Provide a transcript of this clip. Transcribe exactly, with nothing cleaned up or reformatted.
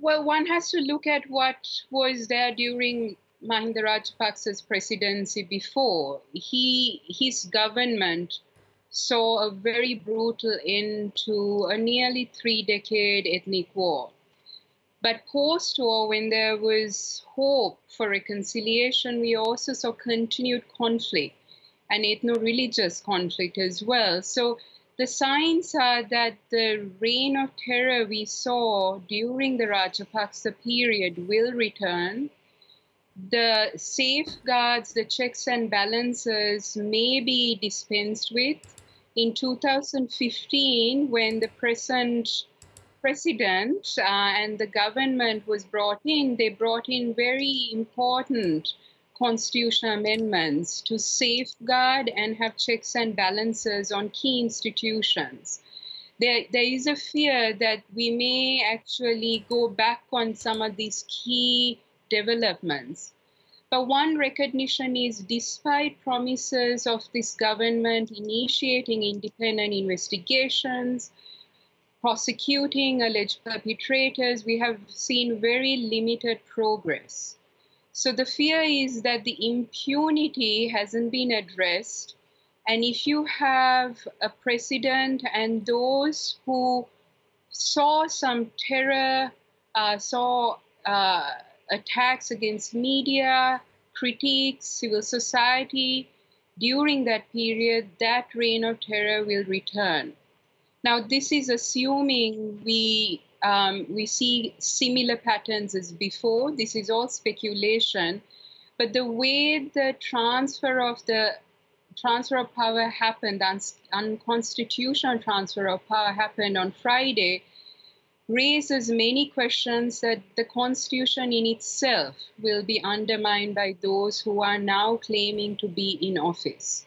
Well, one has to look at what was there during Mahindra Rajapaksa's presidency before. He, his government saw a very brutal end to a nearly three-decade ethnic war. But post-war, when there was hope for reconciliation, we also saw continued conflict and ethno-religious conflict as well. So the signs are that the reign of terror we saw during the Rajapaksa period will return. The safeguards, the checks and balances may be dispensed with. In two thousand fifteen, when the present president uh, and the government was brought in, they brought in very important constitutional amendments to safeguard and have checks and balances on key institutions. There, there is a fear that we may actually go back on some of these key developments. But one recognition is, despite promises of this government initiating independent investigations, prosecuting alleged perpetrators, we have seen very limited progress. So the fear is that the impunity hasn't been addressed. And if you have a president and those who saw some terror, uh, saw uh, attacks against media, critics, civil society, during that period, that reign of terror will return. Now, this is assuming we, um, we see similar patterns as before. This is all speculation. But the way the transfer of, the, transfer of power happened, un unconstitutional transfer of power happened on Friday, raises many questions that the Constitution in itself will be undermined by those who are now claiming to be in office.